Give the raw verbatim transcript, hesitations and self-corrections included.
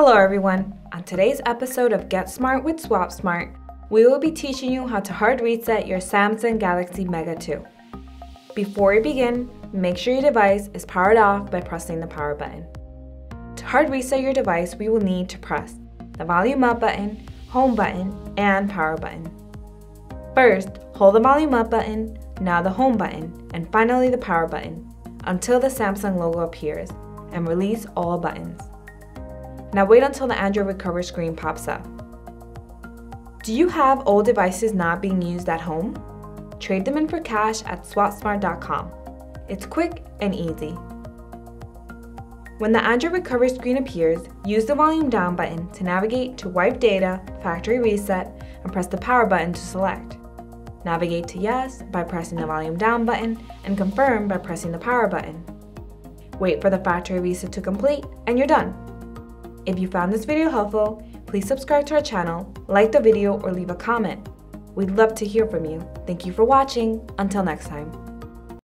Hello everyone! On today's episode of Get Smart with Swopsmart, we will be teaching you how to hard reset your Samsung Galaxy Mega two. Before we begin, make sure your device is powered off by pressing the power button. To hard reset your device, we will need to press the volume up button, home button, and power button. First, hold the volume up button, now the home button, and finally the power button, until the Samsung logo appears, and release all buttons. Now wait until the Android recovery screen pops up. Do you have old devices not being used at home? Trade them in for cash at swopsmart dot com. It's quick and easy. When the Android recovery screen appears, use the volume down button to navigate to wipe data, factory reset, and press the power button to select. Navigate to yes by pressing the volume down button and confirm by pressing the power button. Wait for the factory reset to complete and you're done. If you found this video helpful, please subscribe to our channel, like the video, or leave a comment. We'd love to hear from you. Thank you for watching. Until next time.